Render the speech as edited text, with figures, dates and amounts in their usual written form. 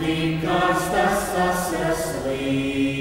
Because that's us asleep.